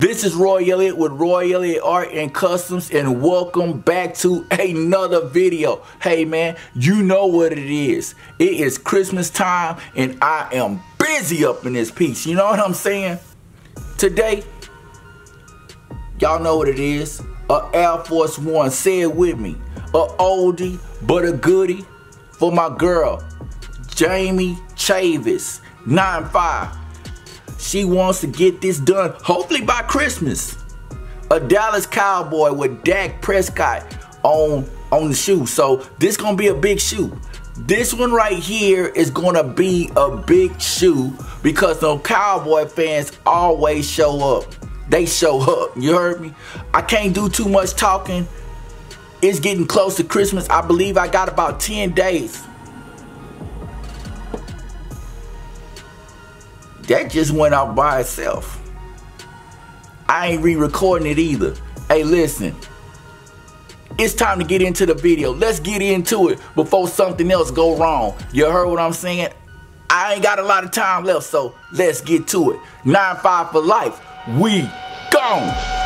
This is Roy Elliott with Roy Elliott Art and Customs, and welcome back to another video. Hey man, you know what it is. It is Christmas time and I am busy up in this piece. You know what I'm saying? Today, y'all know what it is. A Air Force One, say it with me. A oldie but a goodie for my girl, Jamie Chavis, 9'5". She wants to get this done, hopefully by Christmas. A Dallas Cowboy with Dak Prescott on the shoe. So this gonna be a big shoe. This one right here is gonna be a big shoe because the Cowboy fans always show up. They show up, you heard me? I can't do too much talking. It's getting close to Christmas. I believe I got about 10 days. That just went out by itself. I ain't re-recording it either. Hey, listen. It's time to get into the video. Let's get into it before something else go wrong. You heard what I'm saying? I ain't got a lot of time left, so let's get to it. 9'5" for life. We gone.